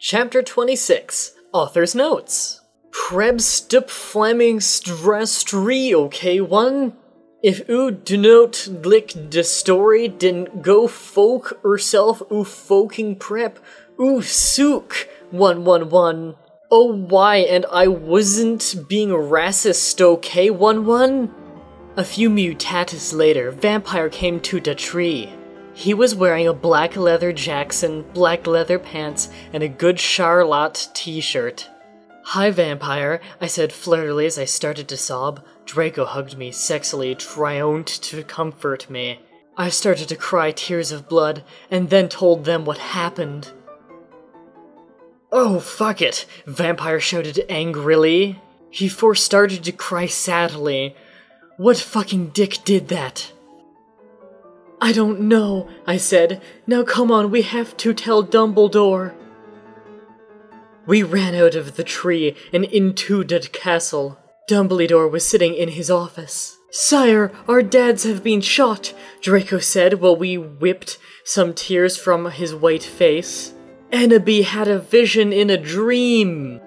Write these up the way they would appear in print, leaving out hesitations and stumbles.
Chapter 26, Author's Notes. Krebstup Fleming Strastri, okay one? If oo denote lick de story, den go folk herself oo folking prep, oo sook 111. Oh why, and I wasn't being racist, okay 11? A few mutatis later, Vampire came to the tree. He was wearing a black leather Jackson, black leather pants, and a good Charlotte t-shirt. "Hi, Vampire," I said flirtily as I started to sob. Draco hugged me sexily, triumphant to comfort me. I started to cry tears of blood, and then told them what happened. "Oh, fuck it," Vampire shouted angrily. He first started to cry sadly. "What fucking dick did that?" "I don't know," I said. "Now come on, we have to tell Dumbledore." We ran out of the tree and into the castle. Dumbledore was sitting in his office. "Sire, our dads have been shot," Draco said while we whipped some tears from his white face. "Enoby had a vision in a dream."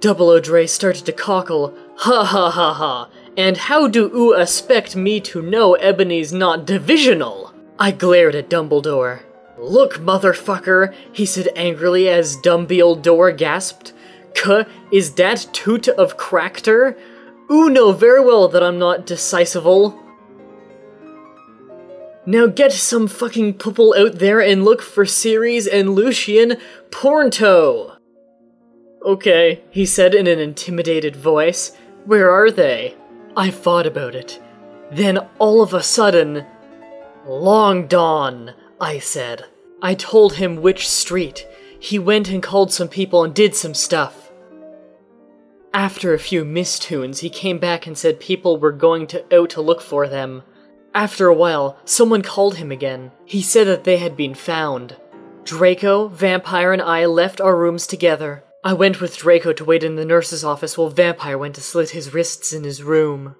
00 Dre started to cockle. "Ha ha ha ha, and how do oo expect me to know Ebony's not divisional?" I glared at Dumbledore. "Look, motherfucker," he said angrily as Dumbledore gasped. "Cuh, is that toot of cracter? Oo know very well that I'm not decisival. Now get some fucking people out there and look for Sirius and Lucian Pornto." "Okay," he said in an intimidated voice. "Where are they?" I thought about it. Then all of a sudden, "Long Dawn," I said. I told him which street. He went and called some people and did some stuff. After a few mistunes, he came back and said people were going out to look for them. After a while, someone called him again. He said that they had been found. Draco, Vampire, and I left our rooms together. I went with Draco to wait in the nurse's office while Vampire went to slit his wrists in his room.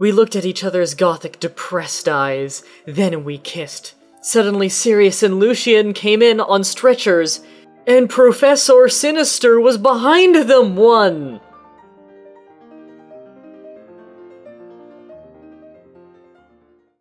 We looked at each other's gothic, depressed eyes. Then we kissed. Suddenly Sirius and Lucian came in on stretchers, and Professor Sinister was behind them one!